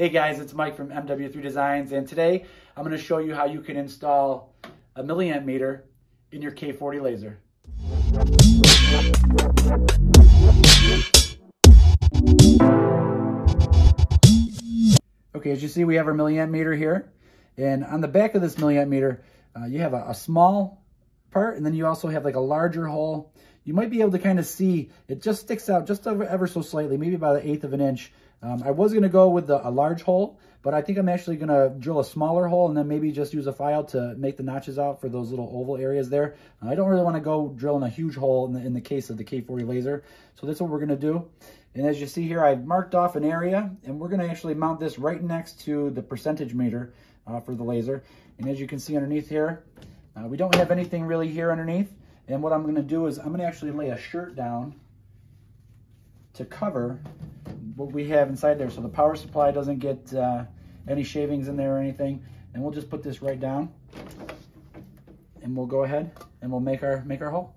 Hey guys, it's Mike from MW3 Designs, and today I'm going to show you how you can install a milliamp meter in your K40 laser. Okay, as you see, we have our milliamp meter here, and on the back of this milliamp meter, you have a small part, and then you also have like a larger hole. You might be able to kind of see it just sticks out just ever so slightly, maybe about an eighth of an inch. I was going to go with a large hole, but I think I'm actually going to drill a smaller hole and then maybe just use a file to make the notches out for those little oval areas there. I don't really want to go drilling a huge hole in the case of the K40 laser. So that's what we're going to do. And as you see here, I've marked off an area, and we're going to actually mount this right next to the percentage meter for the laser. And as you can see underneath here, we don't have anything really here underneath. And what I'm going to do is I'm going to actually lay a shirt down to cover what we have inside there, so the power supply doesn't get any shavings in there or anything. And we'll just put this right down, and we'll go ahead and we'll make our hole.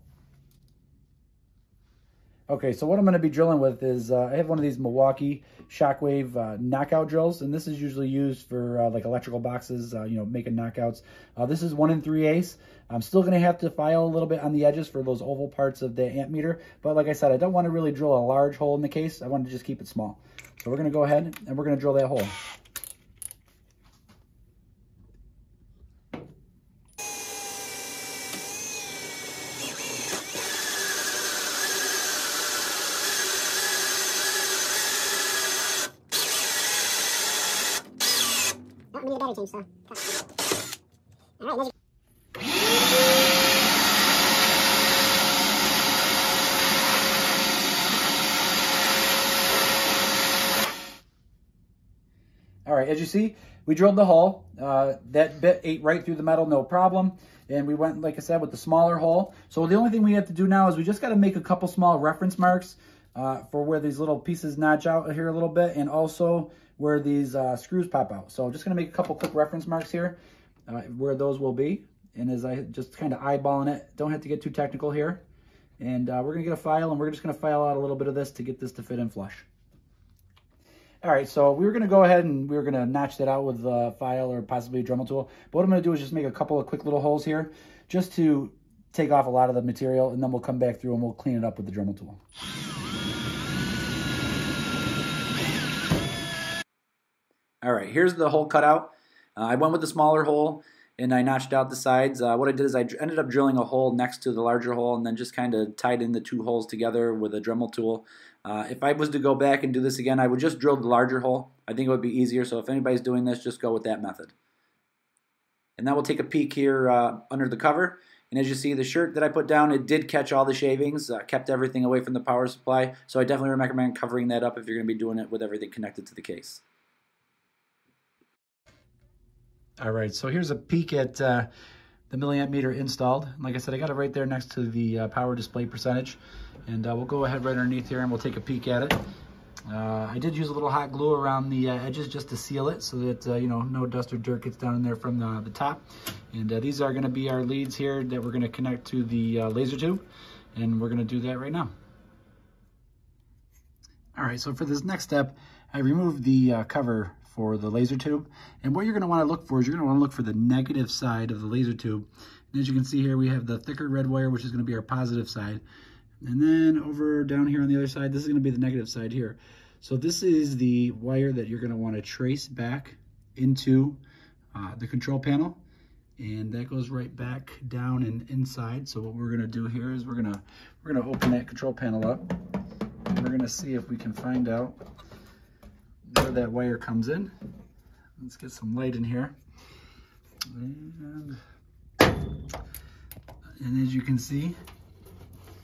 Okay, so what I'm going to be drilling with is I have one of these Milwaukee Shockwave knockout drills, and this is usually used for like electrical boxes, you know, making knockouts. This is 1 3/8. I'm still going to have to file a little bit on the edges for those oval parts of the ammeter, but like I said, I don't want to really drill a large hole in the case. I want to just keep it small. So we're going to go ahead and we're going to drill that hole. So, all right, as you see, we drilled the hole. That bit ate right through the metal, no problem. And we went, like I said, with the smaller hole. So the only thing we have to do now is we just got to make a couple small reference marks for where these little pieces notch out here a little bit, and also where these screws pop out. So I'm just gonna make a couple quick reference marks here where those will be. And as I just kind of eyeballing it, don't have to get too technical here. And we're gonna get a file, and we're just gonna file out a little bit of this to get this to fit in flush. All right, so we were gonna go ahead and we were gonna notch that out with a file or possibly a Dremel tool. But what I'm gonna do is just make a couple of quick little holes here just to take off a lot of the material, and then we'll come back through and we'll clean it up with the Dremel tool. All right, here's the hole cutout. I went with the smaller hole, and I notched out the sides. What I did is I ended up drilling a hole next to the larger hole, and then just kind of tied in the two holes together with a Dremel tool. If I was to go back and do this again, I would just drill the larger hole. I think it would be easier, so if anybody's doing this, just go with that method. And now we'll take a peek here under the cover. And as you see, the shirt that I put down, it did catch all the shavings, kept everything away from the power supply, so I definitely recommend covering that up if you're going to be doing it with everything connected to the case. All right, so here's a peek at the milliamp meter installed. Like I said, I got it right there next to the power display percentage. And we'll go ahead right underneath here and we'll take a peek at it. I did use a little hot glue around the edges just to seal it so that, you know, no dust or dirt gets down in there from the top. And these are gonna be our leads here that we're gonna connect to the laser tube. And we're gonna do that right now. All right, so for this next step, I removed the cover for the laser tube, and what you're going to want to look for is you're going to want to look for the negative side of the laser tube. And as you can see here, we have the thicker red wire, which is going to be our positive side, and then over down here on the other side, this is going to be the negative side here. So this is the wire that you're going to want to trace back into the control panel, and that goes right back down and inside. So what we're going to do here is we're going to open that control panel up, and we're going to see if we can find out where that wire comes in. Let's get some light in here. And as you can see,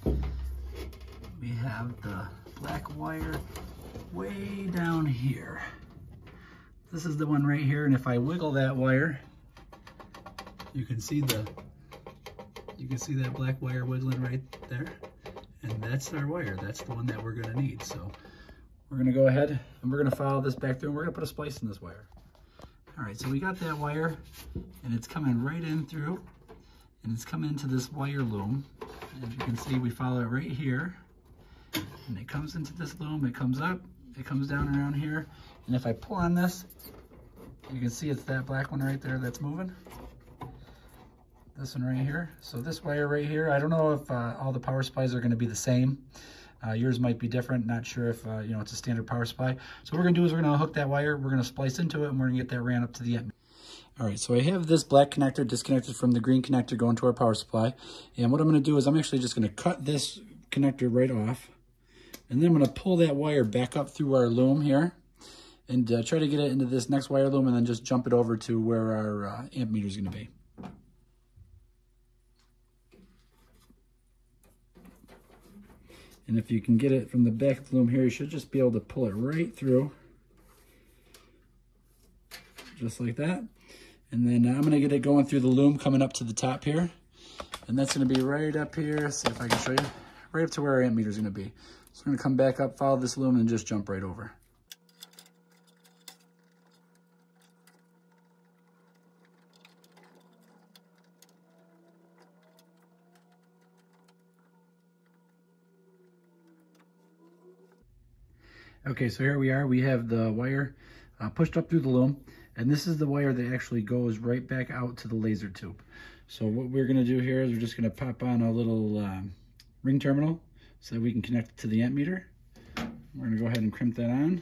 we have the black wire way down here. This is the one right here, and if I wiggle that wire, you can see that black wire wiggling right there. And that's our wire. That's the one that we're going to need. So we're going to go ahead and we're going to file this back through, and we're going to put a splice in this wire. All right, so we got that wire, and it's coming right in through, and it's coming into this wire loom. As you can see, we follow it right here, and it comes into this loom, it comes up, It comes down around here, and if I pull on this, you can see it's that black one right there that's moving. This one right here. So this wire right here, I don't know if all the power supplies are going to be the same. Yours might be different. Not sure if you know, it's a standard power supply. So what we're going to do is we're going to hook that wire, we're going to splice into it, and we're going to get that ran up to the end. All right, so I have this black connector disconnected from the green connector going to our power supply. And what I'm going to do is I'm actually just going to cut this connector right off. And then I'm going to pull that wire back up through our loom here and try to get it into this next wire loom and then just jump it over to where our amp meter is going to be. And if you can get it from the back of the loom here, you should just be able to pull it right through, just like that. And then I'm going to get it going through the loom coming up to the top here. And that's going to be right up here, see if I can show you, right up to where our amp meter is going to be. So we're going to come back up, follow this loom, and just jump right over. Okay, so here we are. We have the wire pushed up through the loom. And this is the wire that actually goes right back out to the laser tube. So what we're gonna do here is we're just gonna pop on a little ring terminal so that we can connect it to the amp meter. We're gonna go ahead and crimp that on.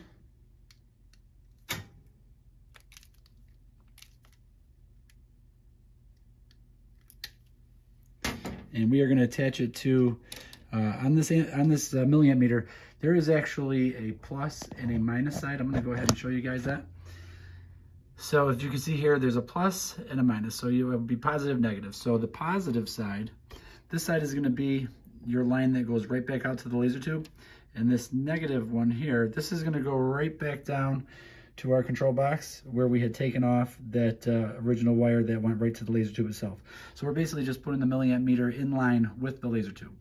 And we are gonna attach it to, on this milliamp meter, there is actually a plus and a minus side. I'm gonna go ahead and show you guys that. So if you can see here, there's a plus and a minus. So you would be positive, negative. So the positive side, this side is gonna be your line that goes right back out to the laser tube. And this negative one here, this is gonna go right back down to our control box where we had taken off that original wire that went right to the laser tube itself. So we're basically just putting the milliamp meter in line with the laser tube.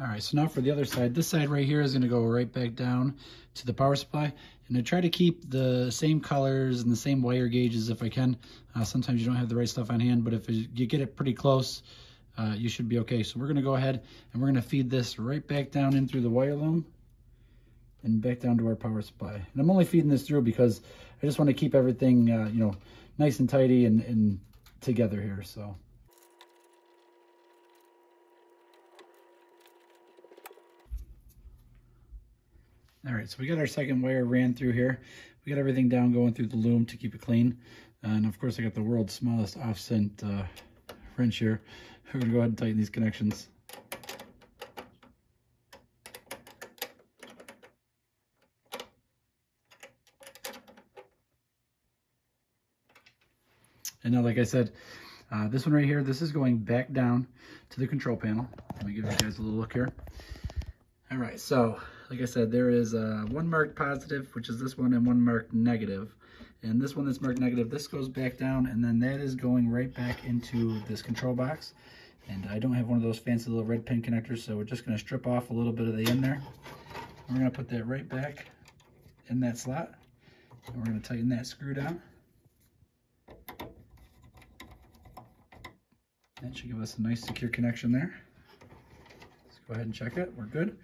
All right, so now for the other side, this side right here is gonna go right back down to the power supply. And I try to keep the same colors and the same wire gauges if I can. Sometimes you don't have the right stuff on hand, but if you get it pretty close, you should be okay. So we're gonna go ahead and we're gonna feed this right back down in through the wire loom and back down to our power supply. And I'm only feeding this through because I just wanna keep everything you know, nice and tidy and together here, so. All right, so we got our second wire ran through here. We got everything down going through the loom to keep it clean. And of course, I got the world's smallest offset wrench here. We're gonna go ahead and tighten these connections. And now, like I said, this one right here, this is going back down to the control panel. Let me give you guys a little look here. All right, so, like I said, there is one marked positive, which is this one, and one marked negative. And this one that's marked negative, this goes back down, and then that is going right back into this control box. And I don't have one of those fancy little red pin connectors, so we're just gonna strip off a little bit of the end there. We're gonna put that right back in that slot. And we're gonna tighten that screw down. That should give us a nice secure connection there. Let's go ahead and check it, we're good.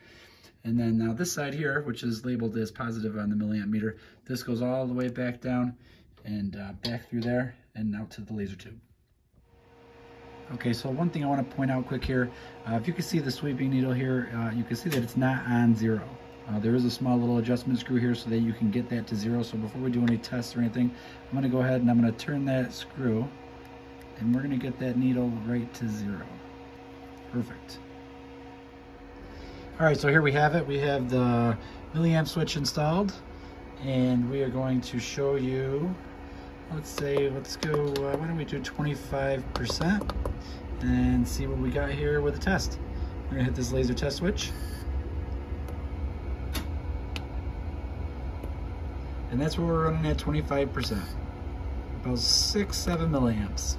And then now this side here, which is labeled as positive on the milliamp meter, this goes all the way back down and back through there and out to the laser tube. Okay, so one thing I want to point out quick here, if you can see the sweeping needle here, you can see that it's not on zero. There is a small little adjustment screw here so that you can get that to zero. So before we do any tests or anything, I'm going to go ahead and I'm going to turn that screw and we're going to get that needle right to zero. Perfect. All right, so here we have it. We have the milliamp switch installed, and we are going to show you, let's say, let's go, why don't we do 25% and see what we got here with a test. We're gonna hit this laser test switch. And that's where we're running at 25%, about 6, 7 milliamps.